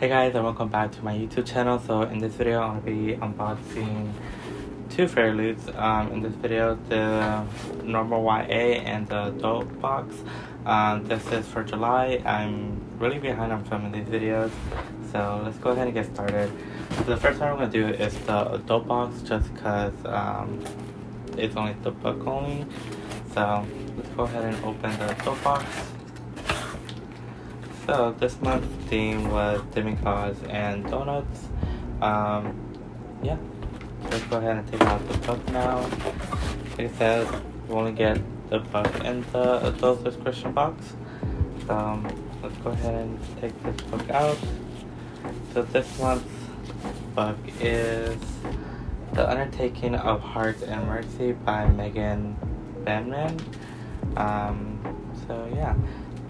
Hey guys, and welcome back to my YouTube channel. So in this video I'll be unboxing two Fairy Loots. In this video, the normal YA and the adult box. This is for July. I'm really behind on filming these videos, so let's go ahead and get started. So the first one I'm going to do is the adult box, just because it's only the book only. So let's go ahead and open the adult box. So this month's theme was demigods and donuts. Yeah, let's go ahead and take out the book now. It says you only get the book in the adult subscription box. So let's go ahead and take this book out. So this month's book is The Undertaking of Hearts and Mercy by Megan Benman. So yeah.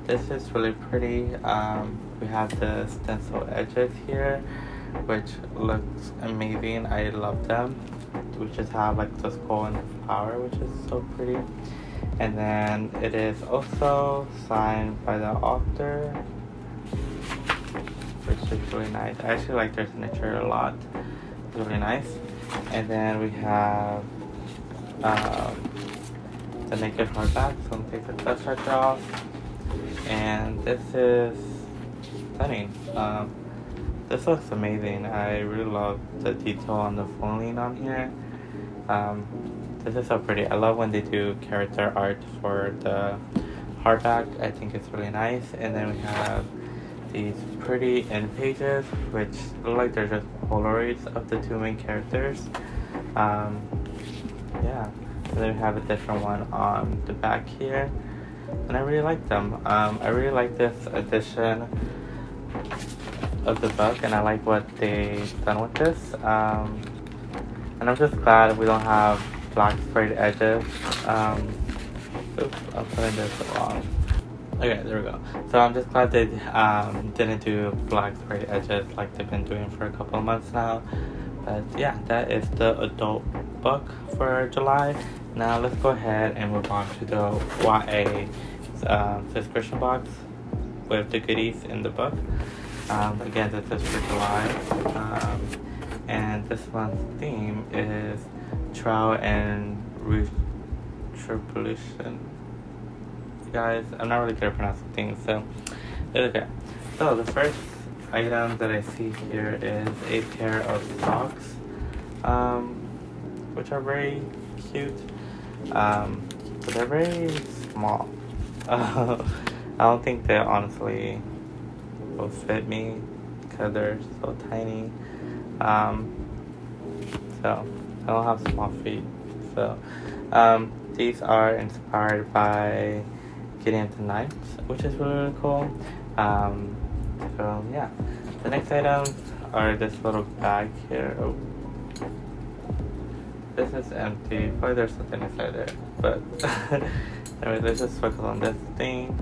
This is really pretty. We have the stencil edges here, which looks amazing. I love them. We just have like the skull and the flower, which is so pretty. And then it is also signed by the author, which is really nice. I actually like their signature a lot. It's really nice. And then we have the naked hardback. So I'm going to take the dust charger off. And this is stunning. This looks amazing. I really love the detail on the foliage on here. This is so pretty. I love when they do character art for the hardback. I think it's really nice. And then we have these pretty end pages, which look like they're just Polaroids of the two main characters. Yeah. And then we have a different one on the back here. And I really like them. I really like this edition of the book, and I like what they've done with this. And I'm just glad we don't have black sprayed edges. Oops, I'm putting this wrong. Okay, there we go. So I'm just glad they didn't do black sprayed edges like they've been doing for a couple of months now. But yeah, that is the adult book for July. Now let's go ahead and move on to the YA subscription box with the goodies in the book. Again, this is for July, and this month's theme is trial and retribution. Guys, I'm not really good at pronouncing things, so it's okay. So the first item that I see here is a pair of socks, which are very cute. But they're very small. I don't think they honestly will fit me because they're so tiny. So I don't have small feet. So these are inspired by Gideon the Ninth, which is really, really cool. So yeah, the next items are this little bag here. Oh. This is empty. Probably there's something inside there, but anyway, let's just focus on this thing.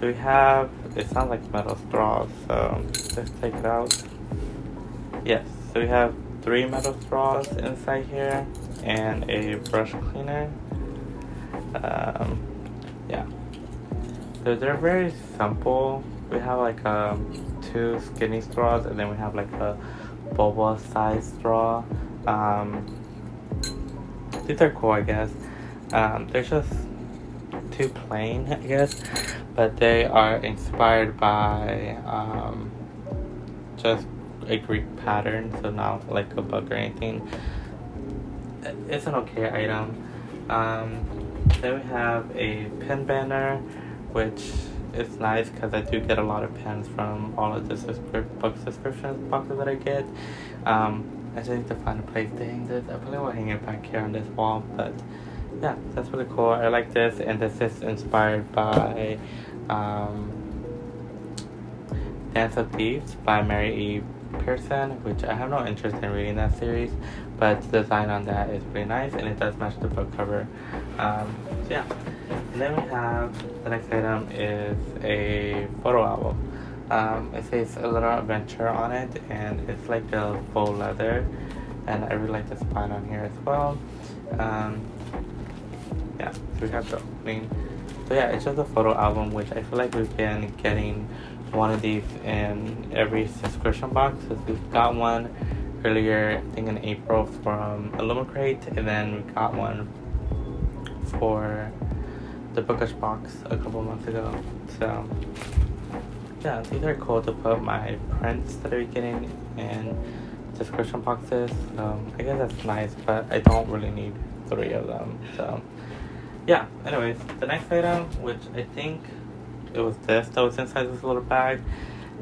So we have, it sounds like metal straws, so let's take it out. Yes, so we have three metal straws inside here and a brush cleaner. Yeah, so they're very simple. We have like two skinny straws, and then we have like a boba sized straw. These are cool, I guess. They're just too plain, I guess, but they are inspired by just a Greek pattern, so not like a book or anything. It's an okay item. Then we have a pen banner, which is nice because I do get a lot of pens from all of the book subscription boxes that I get. I just need to find a place to hang this. I probably will hang it back here on this wall, but yeah, that's really cool. I like this, and this is inspired by Dance of Thieves by Mary E. Pearson, which I have no interest in reading that series, but the design on that is really nice, and it does match the book cover. So yeah, and then we have the next item is a photo album. It says A Little Adventure on it, and it's like a faux leather, and I really like the spine on here as well. Yeah, so we have the opening. So yeah, it's just a photo album, which I feel like we've been getting one of these in every subscription box. We got one earlier, I think in April, from Illumicrate, and then we got one for the Bookish Box a couple months ago. So yeah, these are cool to put my prints that I'm getting in subscription boxes. I guess that's nice, but I don't really need 3 of them. So yeah, anyways, the next item, which I think it was this that was inside this little bag,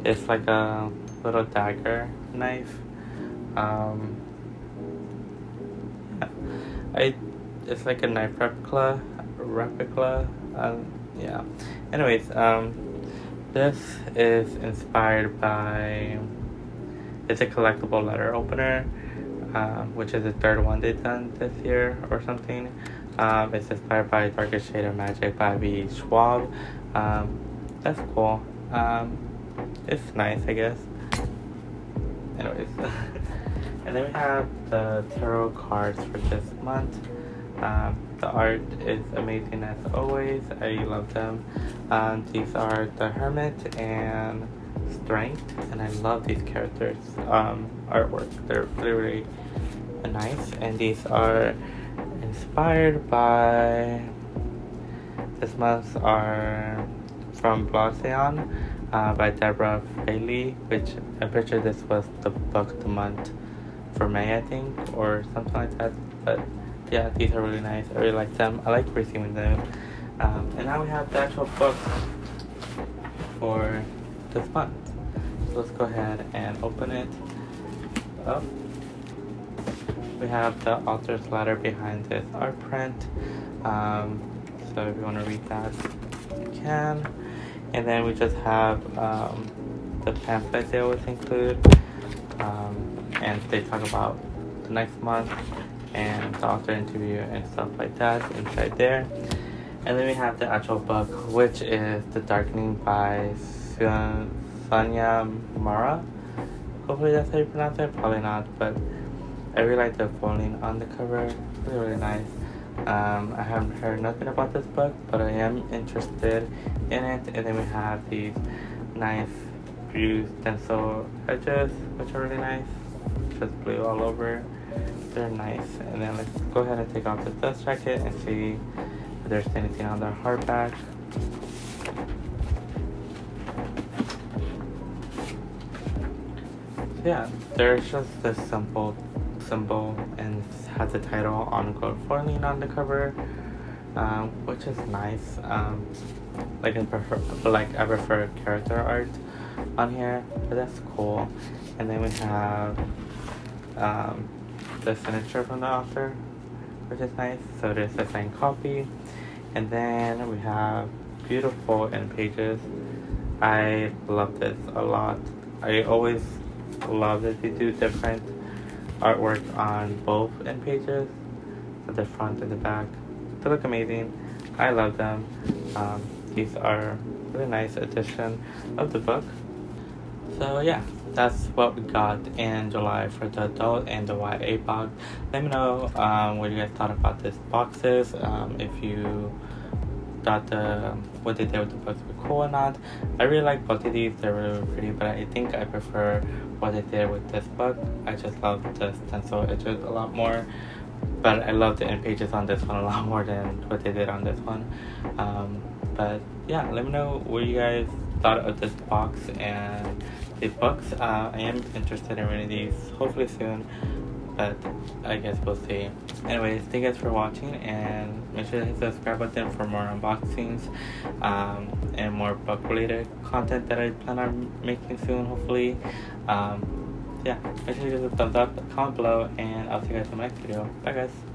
it's like a little dagger knife. It's like a knife replica. Yeah, anyways, this is inspired by, it's a collectible letter opener, which is the third one they've done this year or something. It's inspired by A Darker Shade of Magic by V.E. Schwab. That's cool. It's nice, I guess. Anyways. And then we have the tarot cards for this month. The art is amazing as always. I love them. These are the Hermit and Strength, and I love these characters' artwork. They're really nice, and these are inspired by, this month's are from Blaseon by Deborah Failey, which I'm pretty sure this was the book of the month for May, I think, or something like that. But yeah, these are really nice. I really like them. I like receiving them. And now we have the actual books for this month. So let's go ahead and open it up. We have the author's letter behind this art print. So if you want to read that, you can. And then we just have the pamphlet they always include. And they talk about the next month and the author interview and stuff like that inside there. And then we have the actual book, which is The Darkening by Sonia Mara. Hopefully that's how you pronounce it, probably not, but I really like the folding on the cover. Really, really nice. I haven't heard nothing about this book, but I am interested in it. And then we have these nice blue stencil edges, which are really nice. Just blue all over. They're nice. And then let's go ahead and take off this dust jacket and see if there's anything on their hardback. So yeah, there's just this simple symbol and has the title on gold foiling on the cover, which is nice. I prefer character art on here, but that's cool. And then we have the signature from the author, which is nice. So there's a signed copy, and then we have beautiful end pages. I love this a lot. I always love that they do different artwork on both end pages, the front and the back. They look amazing. I love them. These are really nice addition of the book. So yeah, that's what we got in July for the adult and the YA box. Let me know what you guys thought about these boxes. If you thought what they did with the books were cool or not. I really like both of these. They're really pretty, but I think I prefer what they did with this book. I just love the stencil edges a lot more, but I love the end pages on this one a lot more than what they did on this one. But yeah, let me know what you guys thought of this box and the books. I am interested in reading these, hopefully soon, but I guess we'll see. Anyways, thank you guys for watching, and make sure to hit the subscribe button for more unboxings and more book related content that I plan on making soon, hopefully. Yeah, make sure you give us a thumbs up, comment below, and I'll see you guys in my next video. Bye guys.